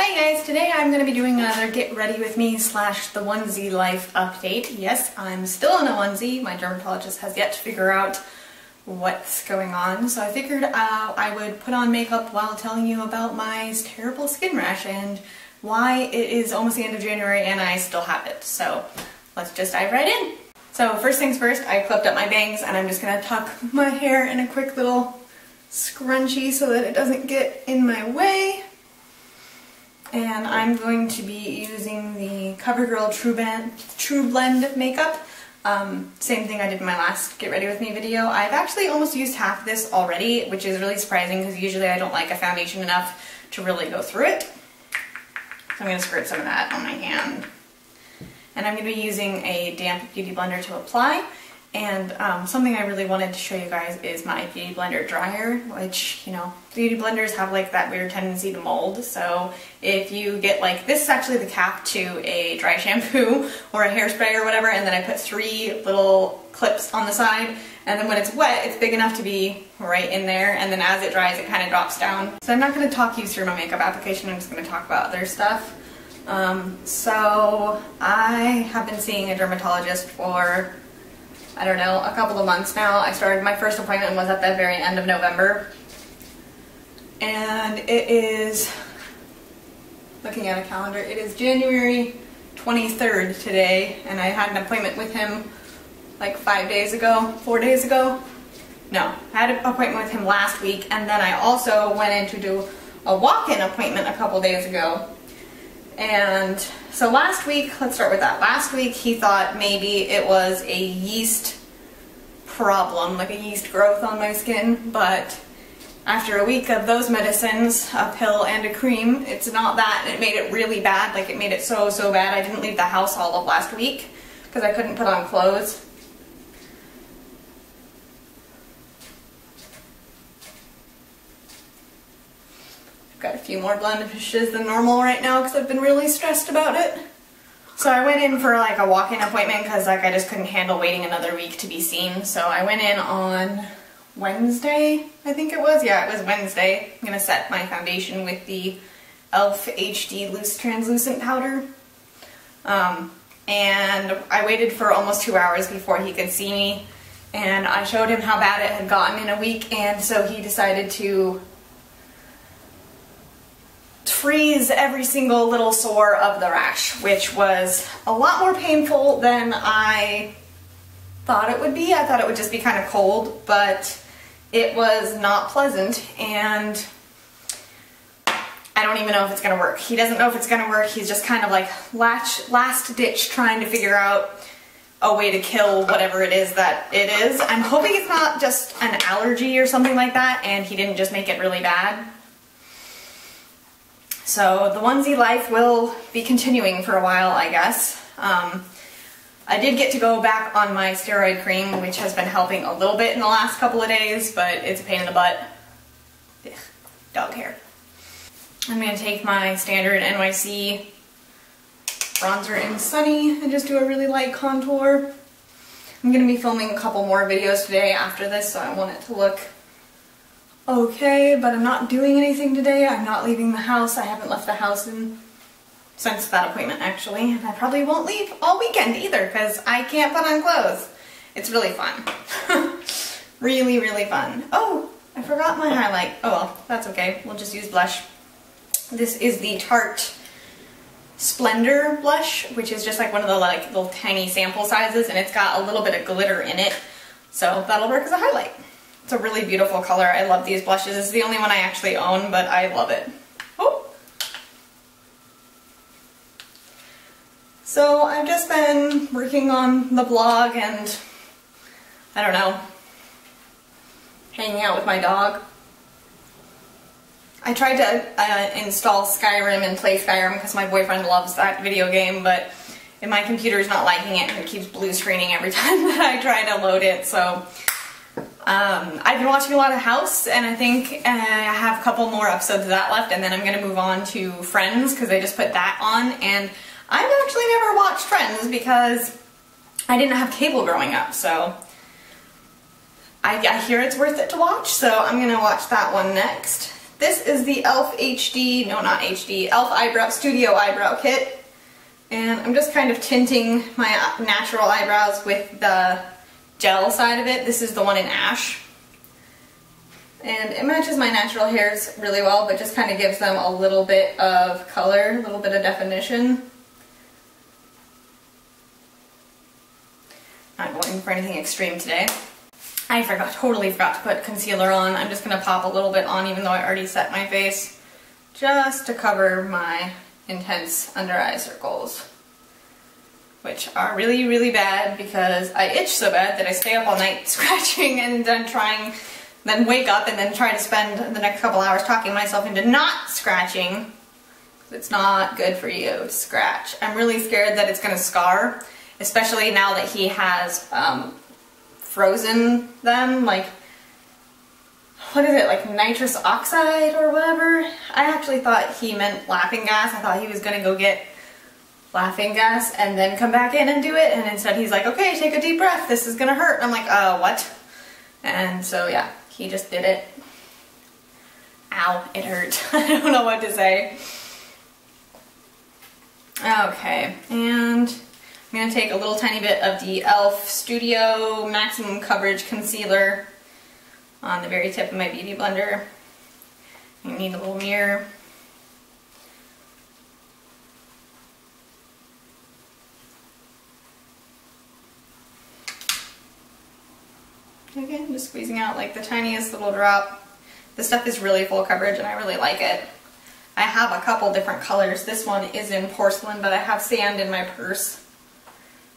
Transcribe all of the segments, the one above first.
Hi guys, today I'm going to be doing another Get Ready With Me / The Onesie Life update. Yes, I'm still in a onesie. My dermatologist has yet to figure out what's going on, so I figured I would put on makeup while telling you about my terrible skin rash and why it is almost the end of January and I still have it. So let's just dive right in. So first things first, I clipped up my bangs and I'm just going to tuck my hair in a quick little scrunchie so that it doesn't get in my way. And I'm going to be using the CoverGirl TruBlend makeup. Same thing I did in my last Get Ready With Me video. I've actually almost used half of this already, which is really surprising because usually I don't like a foundation enough to really go through it. So I'm going to squirt some of that on my hand. And I'm going to be using a damp Beauty Blender to apply. And something I really wanted to show you guys is my Beauty Blender dryer, which, you know, Beauty Blenders have like that weird tendency to mold. So if you get like, this is actually the cap to a dry shampoo or a hairspray or whatever, and then I put three little clips on the side, and then when it's wet, it's big enough to be right in there, and then as it dries, it kind of drops down. So I'm not going to talk you through my makeup application, I'm just going to talk about other stuff. So I have been seeing a dermatologist for, I don't know, a couple of months now. I started, my first appointment was at the very end of November. And it is, looking at a calendar, it is January 23rd today, and I had an appointment with him like 4 days ago. No, I had an appointment with him last week, and then I also went in to do a walk-in appointment a couple days ago. And so last week, let's start with that. Last week he thought maybe it was a yeast problem, like a yeast growth on my skin, but after a week of those medicines, a pill and a cream, it's not that, and it made it really bad, like it made it so bad I didn't leave the house all of last week because I couldn't put on clothes. Got a few more blonde fishes than normal right now because I've been really stressed about it. So I went in for like a walk-in appointment because like I just couldn't handle waiting another week to be seen. So I went in on Wednesday, I think it was. Yeah, it was Wednesday. I'm going to set my foundation with the e.l.f. HD Loose Translucent Powder. And I waited for almost 2 hours before he could see me. And I showed him how bad it had gotten in a week, and so he decided to freeze every single little sore of the rash, which was a lot more painful than I thought it would be. I thought it would just be kind of cold, but it was not pleasant, and I don't even know if it's going to work. He doesn't know if it's going to work. He's just kind of like last ditch trying to figure out a way to kill whatever it is that it is. I'm hoping it's not just an allergy or something like that, and he didn't just make it really bad. So the onesie life will be continuing for a while, I guess. I did get to go back on my steroid cream, which has been helping a little bit in the last couple of days, but it's a pain in the butt. Ugh, dog hair. I'm going to take my standard NYC bronzer in Sunny and just do a really light contour. I'm going to be filming a couple more videos today after this, so I want it to look okay, but I'm not doing anything today. I'm not leaving the house. I haven't left the house since that appointment, actually. And I probably won't leave all weekend either because I can't put on clothes. It's really fun. Really, really fun. Oh, I forgot my highlight. Oh, well, that's okay. We'll just use blush. This is the Tarte Splendor blush, which is just like one of the like little tiny sample sizes, and it's got a little bit of glitter in it. So that'll work as a highlight. It's a really beautiful color. I love these blushes. It's the only one I actually own, but I love it. Oh! So I've just been working on the blog and, I don't know, hanging out with my dog. I tried to install Skyrim and play Skyrim because my boyfriend loves that video game, but my computer's not liking it and it keeps blue screening every time that I try to load it, so I've been watching a lot of House, and I think I have a couple more episodes of that left, and then I'm going to move on to Friends, because I just put that on, and I've actually never watched Friends, because I didn't have cable growing up, so I hear it's worth it to watch, so I'm going to watch that one next. This is the e.l.f. e.l.f. Eyebrow Studio Eyebrow Kit. And I'm just kind of tinting my natural eyebrows with the gel side of it. This is the one in Ash. And it matches my natural hairs really well, but just kind of gives them a little bit of color, a little bit of definition. Not going for anything extreme today. I totally forgot to put concealer on. I'm just going to pop a little bit on, even though I already set my face, just to cover my intense under eye circles, which are really, really bad because I itch so bad that I stay up all night scratching and then wake up and then try to spend the next couple hours talking myself into not scratching. It's not good for you to scratch. I'm really scared that it's going to scar, especially now that he has frozen them, like, what is it, like nitrous oxide or whatever? I actually thought he meant laughing gas. I thought he was gonna go get laughing gas and then come back in and do it, and instead he's like, okay, take a deep breath, this is gonna hurt. And I'm like, what? And so yeah, he just did it. Ow, it hurt. I don't know what to say. Okay, and I'm gonna take a little tiny bit of the e.l.f. Studio Maximum Coverage Concealer on the very tip of my Beauty Blender. You need a little mirror. Again, just squeezing out like the tiniest little drop. This stuff is really full coverage and I really like it. I have a couple different colors. This one is in porcelain, but I have sand in my purse,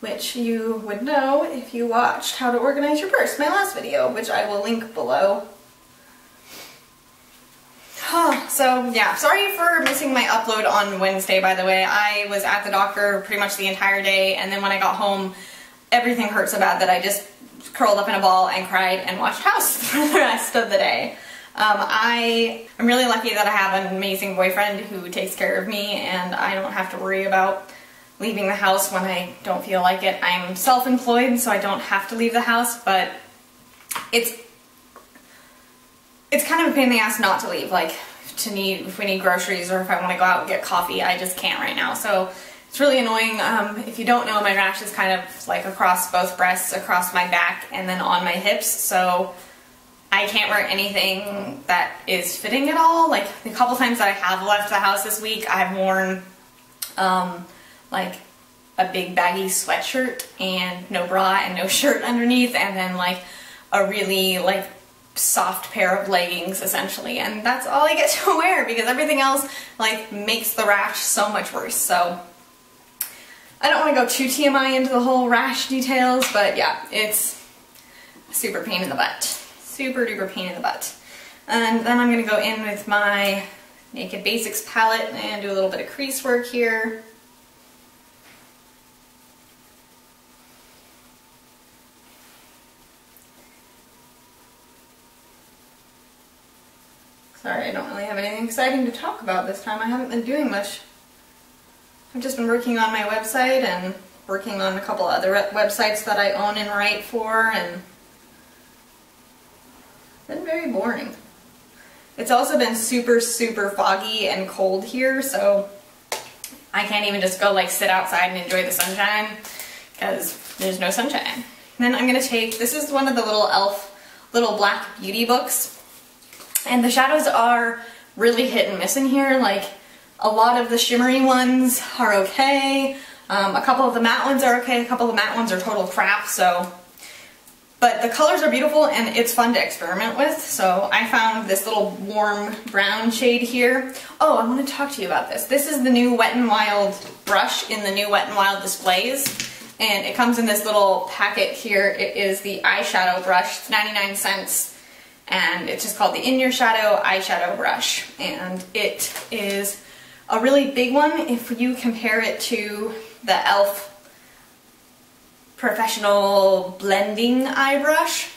which you would know if you watched How to Organize Your Purse, my last video, which I will link below. So yeah, sorry for missing my upload on Wednesday, by the way. I was at the doctor pretty much the entire day, and then when I got home, everything hurt so bad that I just curled up in a ball and cried and watched House for the rest of the day. I'm really lucky that I have an amazing boyfriend who takes care of me, and I don't have to worry about leaving the house when I don't feel like it. I'm self-employed, so I don't have to leave the house, but it's kind of a pain in the ass not to leave, like if we need groceries or if I want to go out and get coffee, I just can't right now. So it's really annoying. If you don't know, my rash is kind of like across both breasts, across my back, and then on my hips, so I can't wear anything that is fitting at all. Like the couple times that I have left the house this week, I've worn like a big baggy sweatshirt and no bra and no shirt underneath, and then like a really like soft pair of leggings essentially, and that's all I get to wear because everything else like makes the rash so much worse. So I don't want to go too TMI into the whole rash details, but yeah, it's a super pain in the butt. Super duper pain in the butt. And then I'm going to go in with my Naked Basics palette and do a little bit of crease work here. Sorry, I don't really have anything exciting to talk about this time. I haven't been doing much. I've just been working on my website and working on a couple other websites that I own and write for, and it's been very boring. It's also been super, super foggy and cold here, so I can't even just go like sit outside and enjoy the sunshine because there's no sunshine. And then I'm gonna take, this is one of the little e.l.f. little black beauty books. And the shadows are really hit and miss in here. Like a lot of the shimmery ones are okay, a couple of the matte ones are okay, a couple of the matte ones are total crap. So, but the colors are beautiful and it's fun to experiment with. So I found this little warm brown shade here. Oh, I want to talk to you about this. This is the new Wet n Wild brush in the new Wet n Wild displays, and it comes in this little packet here. It is the eyeshadow brush. It's 99¢. And it's just called the In Your Shadow Eyeshadow Brush, and it is a really big one. If you compare it to the e.l.f. Professional Blending Eye Brush,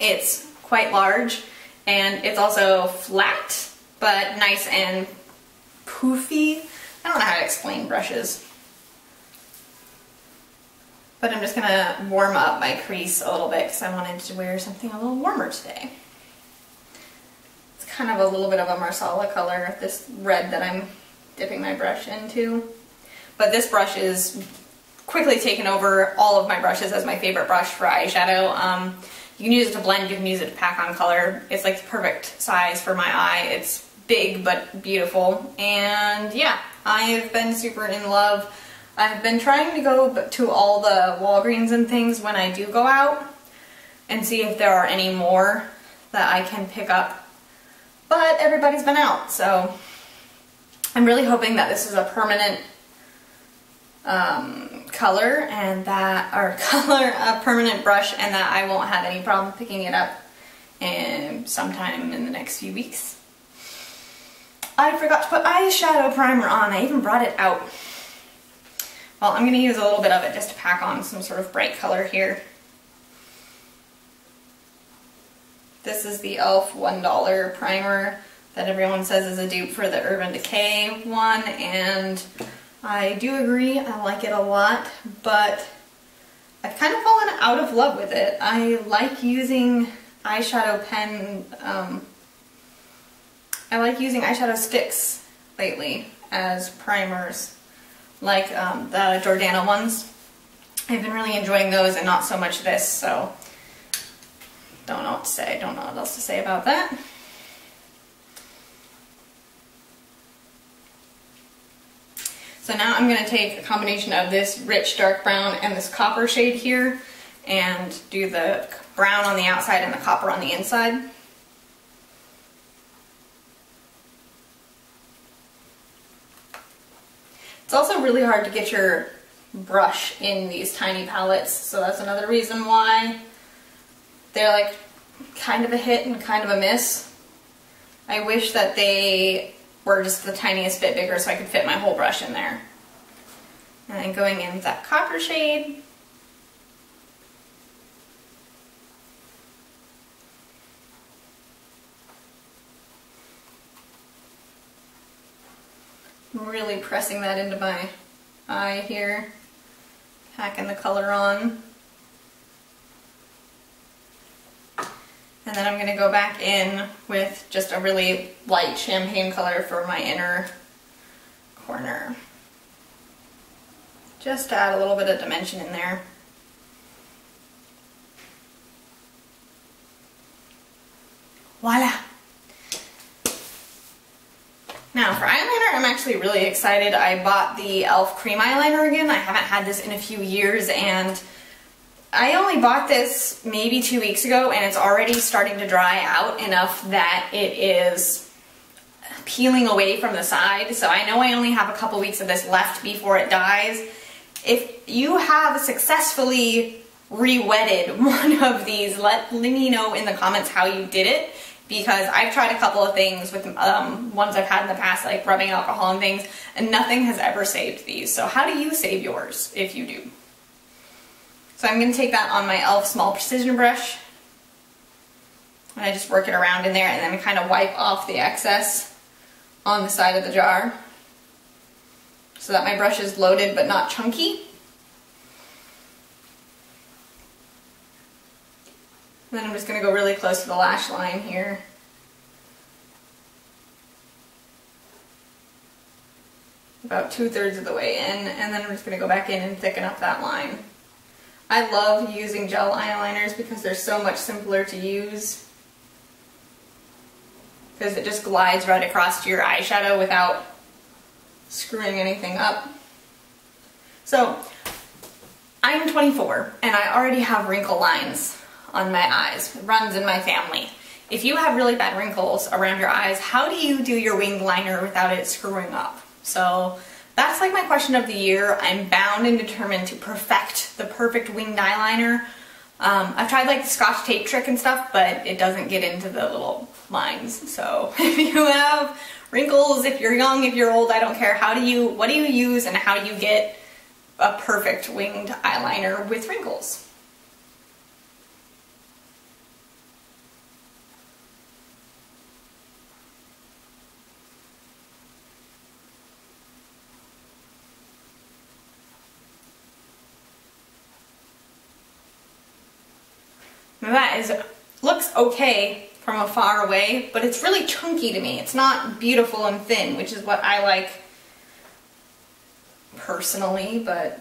it's quite large, and it's also flat, but nice and poofy. I don't know how to explain brushes. But I'm just going to warm up my crease a little bit because I wanted to wear something a little warmer today. It's kind of a little bit of a Marsala color, this red that I'm dipping my brush into. But this brush is quickly taken over all of my brushes as my favorite brush for eyeshadow. You can use it to blend, you can use it to pack on color. It's like the perfect size for my eye. It's big but beautiful. And yeah, I have been super in love. I've been trying to go to all the Walgreens and things when I do go out and see if there are any more that I can pick up. But everybody's been out, so I'm really hoping that this is a permanent color and that, or a permanent brush, and that I won't have any problem picking it up in sometime in the next few weeks. I forgot to put eyeshadow primer on. I even brought it out. Well, I'm going to use a little bit of it just to pack on some sort of bright color here. This is the e.l.f. $1 primer that everyone says is a dupe for the Urban Decay one, and I do agree, I like it a lot, but I've kind of fallen out of love with it. I like using eyeshadow pen, I like using eyeshadow sticks lately as primers, like the Jordana ones. I've been really enjoying those and not so much this, so don't know what to say, don't know what else to say about that. So now I'm going to take a combination of this rich dark brown and this copper shade here and do the brown on the outside and the copper on the inside. It's also really hard to get your brush in these tiny palettes, so that's another reason why they're like kind of a hit and kind of a miss. I wish that they were just the tiniest bit bigger so I could fit my whole brush in there. And then going in with that copper shade. I'm really pressing that into my eye here, packing the color on. And then I'm going to go back in with just a really light champagne color for my inner corner. Just to add a little bit of dimension in there. Voila! Now for eyeliner, I'm actually really excited. I bought the e.l.f. cream eyeliner again. I haven't had this in a few years, and I only bought this maybe 2 weeks ago, and it's already starting to dry out enough that it is peeling away from the side. So I know I only have a couple weeks of this left before it dies. If you have successfully re-wetted one of these, let me know in the comments how you did it, because I've tried a couple of things with ones I've had in the past, like rubbing alcohol and things, and nothing has ever saved these. So how do you save yours, if you do? So I'm going to take that on my e.l.f. Small Precision Brush, and I just work it around in there and then kind of wipe off the excess on the side of the jar so that my brush is loaded but not chunky. And then I'm just going to go really close to the lash line here. About 2/3 of the way in, and then I'm just going to go back in and thicken up that line. I love using gel eyeliners because they're so much simpler to use, because it just glides right across to your eyeshadow without screwing anything up. So, I'm 24 and I already have wrinkle lines on my eyes. It runs in my family. If you have really bad wrinkles around your eyes, how do you do your winged liner without it screwing up? So, that's like my question of the year. I'm bound and determined to perfect the perfect winged eyeliner. I've tried like the Scotch tape trick and stuff, but it doesn't get into the little lines. So if you have wrinkles, if you're young, if you're old, I don't care. How do you, what do you use and how do you get a perfect winged eyeliner with wrinkles? That is, looks okay from afar away, but it's really chunky to me. It's not beautiful and thin, which is what I like personally, but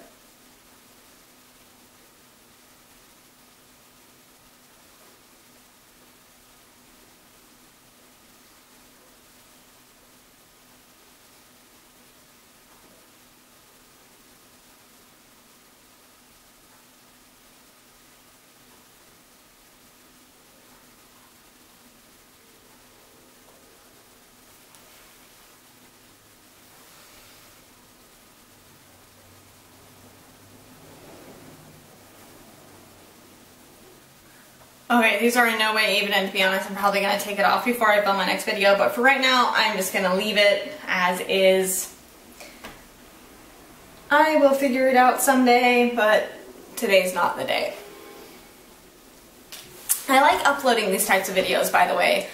okay, these are in no way even, and to be honest, I'm probably going to take it off before I film my next video, but for right now, I'm just going to leave it as is. I will figure it out someday, but today's not the day. I like uploading these types of videos, by the way,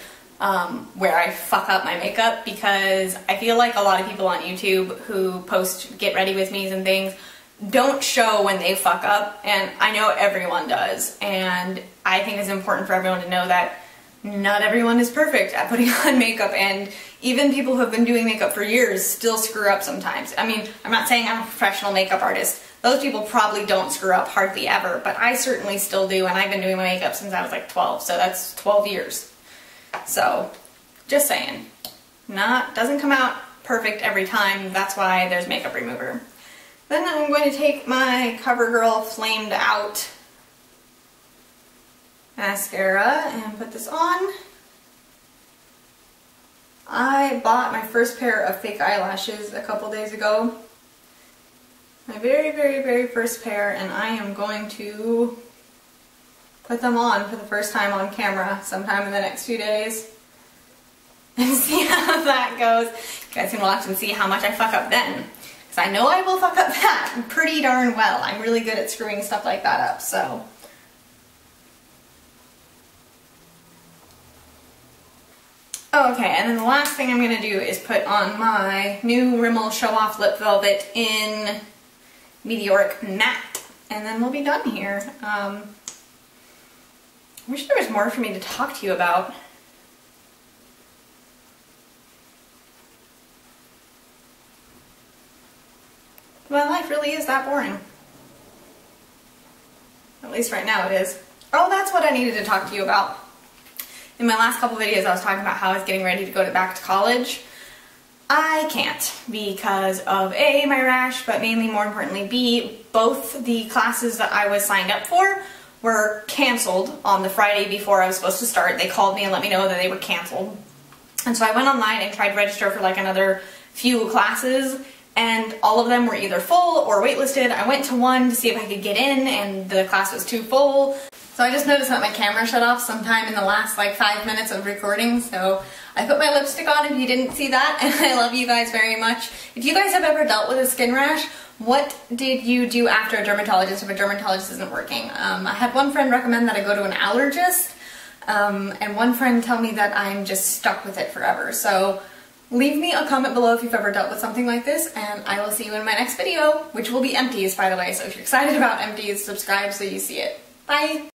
where I fuck up my makeup, because I feel like a lot of people on YouTube who post get ready with me's and things don't show when they fuck up, and I know everyone does, and I think it's important for everyone to know that not everyone is perfect at putting on makeup, and even people who have been doing makeup for years still screw up sometimes. I mean, I'm not saying I'm a professional makeup artist. Those people probably don't screw up hardly ever, but I certainly still do, and I've been doing my makeup since I was like 12, so that's 12 years. So, just saying. Doesn't come out perfect every time, that's why there's makeup remover. Then I'm going to take my CoverGirl Flamed Out mascara and put this on. I bought my first pair of fake eyelashes a couple days ago. My very first pair, and I am going to put them on for the first time on camera sometime in the next few days and see how that goes. You guys can watch and see how much I fuck up then. I know I will fuck up that pretty darn well. I'm really good at screwing stuff like that up, so. Okay, and then the last thing I'm going to do is put on my new Rimmel Show-Off Lip Velvet in Meteoric Matte, and then we'll be done here. I wish there was more for me to talk to you about. My life really is that boring. At least right now it is. Oh, that's what I needed to talk to you about. In my last couple videos, I was talking about how I was getting ready to go back to college. I can't because of A, my rash, but mainly, more importantly, B, both the classes that I was signed up for were canceled on the Friday before I was supposed to start. They called me and let me know that they were canceled. And so I went online and tried to register for like another few classes, and all of them were either full or waitlisted. I went to one to see if I could get in, and the class was too full. So I just noticed that my camera shut off sometime in the last like 5 minutes of recording, so I put my lipstick on if you didn't see that, and I love you guys very much. If you guys have ever dealt with a skin rash, what did you do after a dermatologist if a dermatologist isn't working? I had one friend recommend that I go to an allergist, and one friend tell me that I'm just stuck with it forever. So leave me a comment below if you've ever dealt with something like this, and I will see you in my next video, which will be empties, by the way, so if you're excited about empties, subscribe so you see it. Bye!